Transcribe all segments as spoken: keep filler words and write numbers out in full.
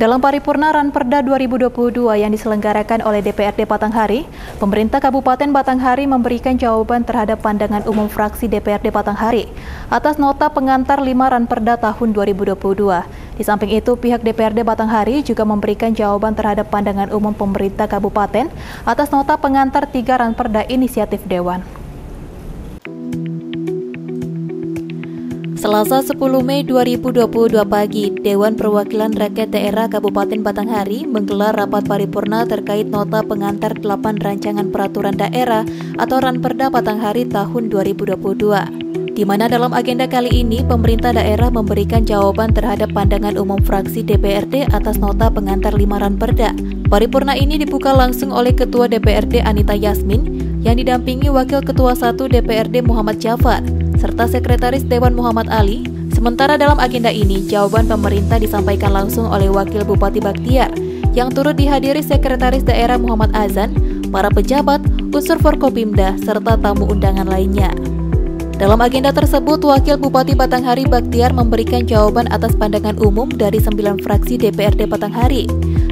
Dalam paripurna Ranperda dua ribu dua puluh dua yang diselenggarakan oleh D P R D Batanghari, pemerintah Kabupaten Batanghari memberikan jawaban terhadap pandangan umum fraksi D P R D Batanghari atas nota pengantar lima Ranperda tahun dua ribu dua puluh dua. Di samping itu, pihak D P R D Batanghari juga memberikan jawaban terhadap pandangan umum pemerintah Kabupaten atas nota pengantar tiga Ranperda inisiatif Dewan. Selasa sepuluh Mei dua ribu dua puluh dua pagi, Dewan Perwakilan Rakyat Daerah Kabupaten Batanghari menggelar rapat paripurna terkait nota pengantar delapan rancangan peraturan daerah atau Ranperda Batanghari tahun dua ribu dua puluh dua. Di mana dalam agenda kali ini, pemerintah daerah memberikan jawaban terhadap pandangan umum fraksi D P R D atas nota pengantar lima Ranperda. Paripurna ini dibuka langsung oleh Ketua D P R D Anita Yasmin yang didampingi Wakil Ketua satu D P R D Muhammad Jafar serta Sekretaris Dewan Muhammad Ali. Sementara dalam agenda ini, jawaban pemerintah disampaikan langsung oleh Wakil Bupati Bakhtiar yang turut dihadiri Sekretaris Daerah Muhammad Azan, para pejabat, unsur Forkopimda, serta tamu undangan lainnya. Dalam agenda tersebut, Wakil Bupati Batanghari Bakhtiar memberikan jawaban atas pandangan umum dari sembilan fraksi D P R D Batanghari,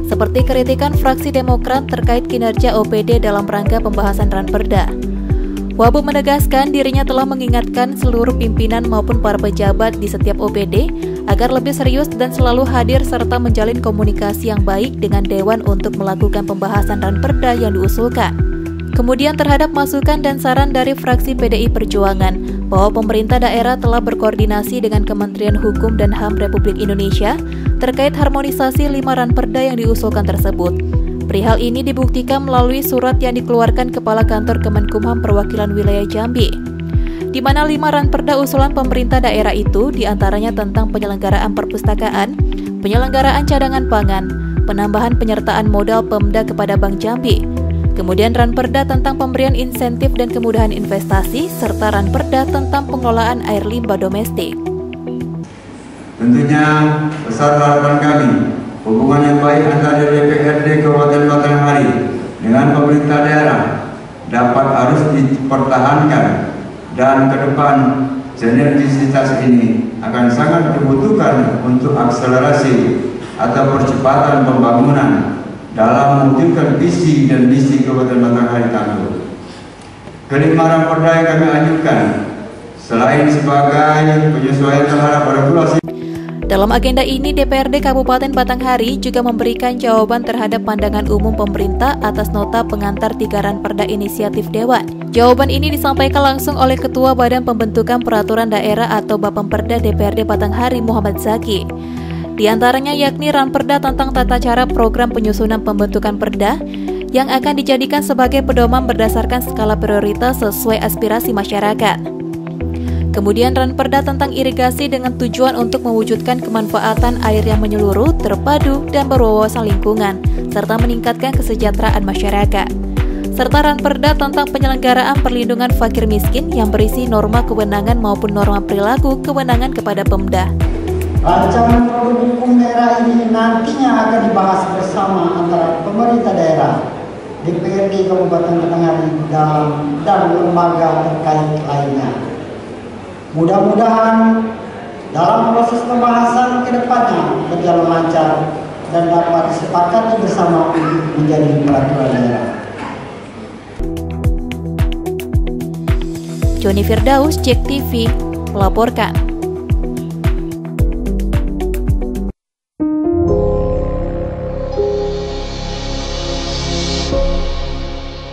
seperti kritikan fraksi Demokrat terkait kinerja O P D dalam rangka pembahasan Ranperda. Wabu menegaskan dirinya telah mengingatkan seluruh pimpinan maupun para pejabat di setiap O P D agar lebih serius dan selalu hadir serta menjalin komunikasi yang baik dengan Dewan untuk melakukan pembahasan Ranperda yang diusulkan. Kemudian terhadap masukan dan saran dari fraksi P D I Perjuangan bahwa pemerintah daerah telah berkoordinasi dengan Kementerian Hukum dan H A M Republik Indonesia terkait harmonisasi lima Ranperda yang diusulkan tersebut. Perihal ini dibuktikan melalui surat yang dikeluarkan Kepala Kantor Kemenkumham Perwakilan Wilayah Jambi, di mana lima Ranperda usulan pemerintah daerah itu diantaranya tentang penyelenggaraan perpustakaan, penyelenggaraan cadangan pangan, penambahan penyertaan modal Pemda kepada Bank Jambi, kemudian Ranperda tentang pemberian insentif dan kemudahan investasi, serta Ranperda tentang pengelolaan air limbah domestik. Tentunya besar harapan kami hubungan yang baik antara D P R D Kabupaten Batanghari dengan pemerintah daerah dapat harus dipertahankan, dan ke depan sinergisitas ini akan sangat dibutuhkan untuk akselerasi atau percepatan pembangunan dalam mewujudkan visi dan misi Kabupaten Batanghari tangguh. Kelima Ranperda yang kami ajukan selain sebagai penyesuaian terhadap regulasi. Dalam agenda ini, D P R D Kabupaten Batanghari juga memberikan jawaban terhadap pandangan umum pemerintah atas nota pengantar tiga Ranperda inisiatif Dewan. Jawaban ini disampaikan langsung oleh Ketua Badan Pembentukan Peraturan Daerah atau Bapemperda D P R D Batanghari Muhammad Zaki. Di antaranya yakni Ranperda tentang tata cara program penyusunan pembentukan perda yang akan dijadikan sebagai pedoman berdasarkan skala prioritas sesuai aspirasi masyarakat. Kemudian Ranperda tentang irigasi dengan tujuan untuk mewujudkan kemanfaatan air yang menyeluruh, terpadu, dan berwawasan lingkungan, serta meningkatkan kesejahteraan masyarakat. Serta Ranperda tentang penyelenggaraan perlindungan fakir miskin yang berisi norma kewenangan maupun norma perilaku kewenangan kepada Pemda. Rancangan produk hukum daerah ini nantinya akan dibahas bersama antara pemerintah daerah, D P R D Kabupaten Batanghari, dan lembaga terkait lainnya. Mudah-mudahan dalam proses pembahasan ke depannya berjalan lancar dan dapat disepakati bersama untuk menjadi peraturan daerah. Johnny Firdaus, Jek T V, melaporkan.